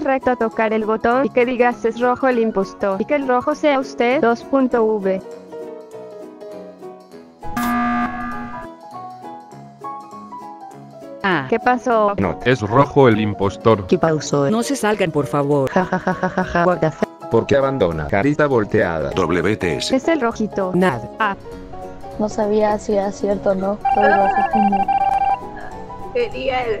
recto a tocar el botón y que digas es rojo el impostor y que el rojo sea usted. 2.v. Ah. ¿Qué pasó? No, es rojo el impostor. ¿Qué pasó? No se salgan, por favor. Ja ja ja ja ja ja. What the fuck? ¿Por qué abandona? Carita volteada. WTS. Es el rojito. Nada. Ah. No sabía si era cierto o no. Genial.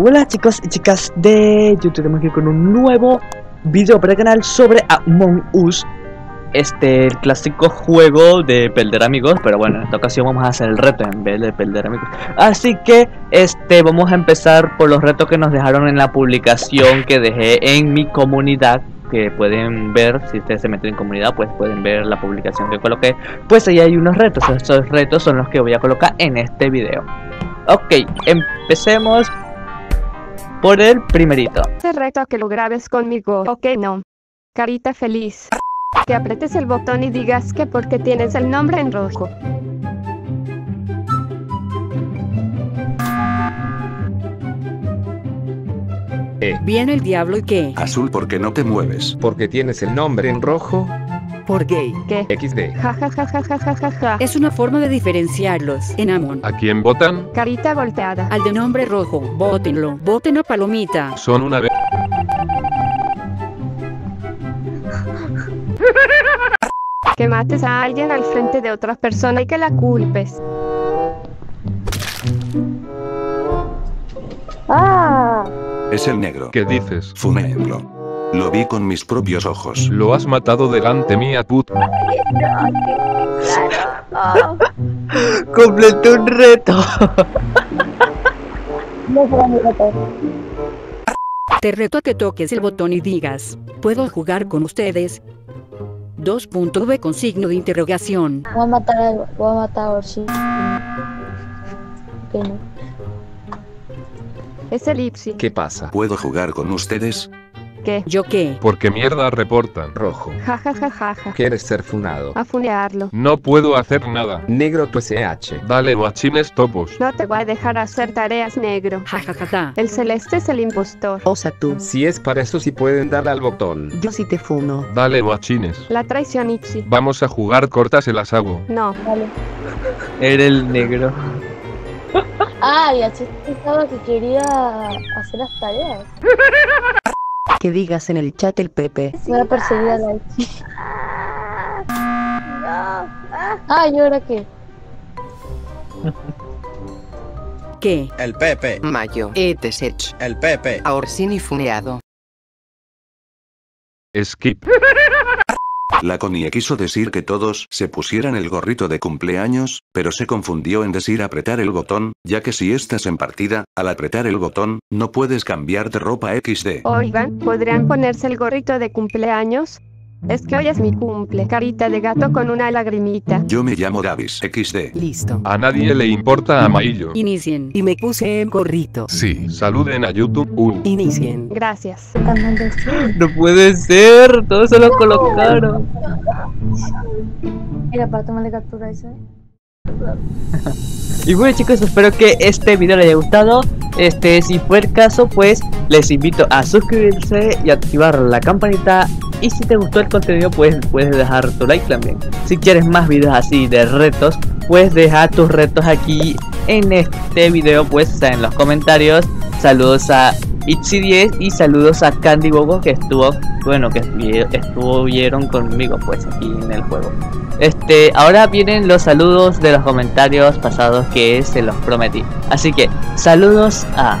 Hola chicos y chicas de YouTube, estamos aquí con un nuevo video para el canal sobre Among Us. El clásico juego de perder amigos, pero bueno, en esta ocasión vamos a hacer el reto en vez de perder amigos. Así que, vamos a empezar por los retos que nos dejaron en la publicación que dejé en mi comunidad. Que pueden ver, si ustedes se meten en comunidad, pues pueden ver la publicación que coloqué. Pues ahí hay unos retos, esos retos son los que voy a colocar en este video. Ok, empecemos por el primerito. Este reto a que lo grabes conmigo. Ok, no. Carita feliz. Que apretes el botón y digas que porque tienes el nombre en rojo. Viene el diablo y qué. Azul, porque no te mueves. Porque tienes el nombre en rojo. Por gay. ¿Qué? XD. Ja, ja, ja, ja, ja, ja, ja. Es una forma de diferenciarlos en Amon. ¿A quién votan? Carita volteada. Al de nombre rojo. Vótenlo. Voten a Palomita. Son una vez. Que mates a alguien al frente de otra persona y que la culpes. Ah. Es el negro. ¿Qué dices? Fuméenlo. Lo vi con mis propios ojos. Lo has matado delante mía, puto. Completé un reto. Te reto a que toques el botón y digas, ¿puedo jugar con ustedes? 2.v con signo de interrogación. Voy a matar a Orsi. ¿Qué no? Es el Itzy. ¿Qué pasa? ¿Puedo jugar con ustedes? ¿Qué? ¿Yo qué? Porque mierda reportan. Rojo. Ja ja ja ja ja. ¿Quieres ser funado? A funearlo. No puedo hacer nada. Negro tu SH. Dale guachines topos. No te voy a dejar hacer tareas, negro. Ja ja ja ja. El celeste es el impostor. O sea tú. Si es para eso, sí pueden darle al botón. Yo sí te fumo. Dale guachines. La traición, Itzy. Vamos a jugar cortas, se las hago. No. Vale. Era el negro. Ay, así pensaba que quería hacer las tareas. Que digas en el chat el Pepe. Voy a perseguir a la Itzy. Ah, ¿y ahora qué? ¿Qué? El Pepe. Mayo. ETSH. El Pepe. Orsini funeado. Skip. La Connie quiso decir que todos se pusieran el gorrito de cumpleaños, pero se confundió en decir apretar el botón, ya que si estás en partida, al apretar el botón, no puedes cambiar de ropa XD. Oigan, ¿podrían ponerse el gorrito de cumpleaños? Es que hoy es mi cumple. Carita de gato con una lagrimita. Yo me llamo Davis XD. Listo. A nadie le importa amarillo. Inicien. Y me puse el gorrito. Sí, saluden a YouTube. Inicien. Gracias. No puede ser, todos se lo colocaron. Mira, para tomarle captura eso. Y bueno chicos, espero que este video les haya gustado. Si fue el caso, pues les invito a suscribirse y activar la campanita. Y si te gustó el contenido, pues puedes dejar tu like también. Si quieres más videos así de retos, pues deja tus retos aquí en este video, pues en los comentarios. Saludos a Itzy10 y saludos a Candy Bogo, que estuvo, bueno, que estuvieron conmigo pues aquí en el juego. Ahora vienen los saludos de los comentarios pasados que se los prometí. Así que, saludos a...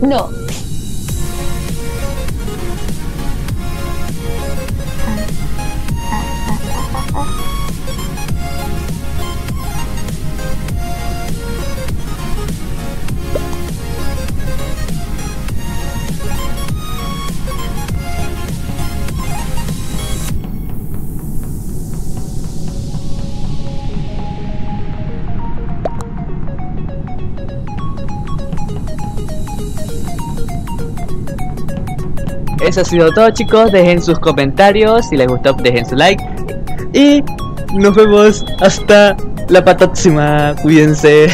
No. Eso ha sido todo, chicos. Dejen sus comentarios. Si les gustó, dejen su like. Y nos vemos hasta la próxima. Cuídense.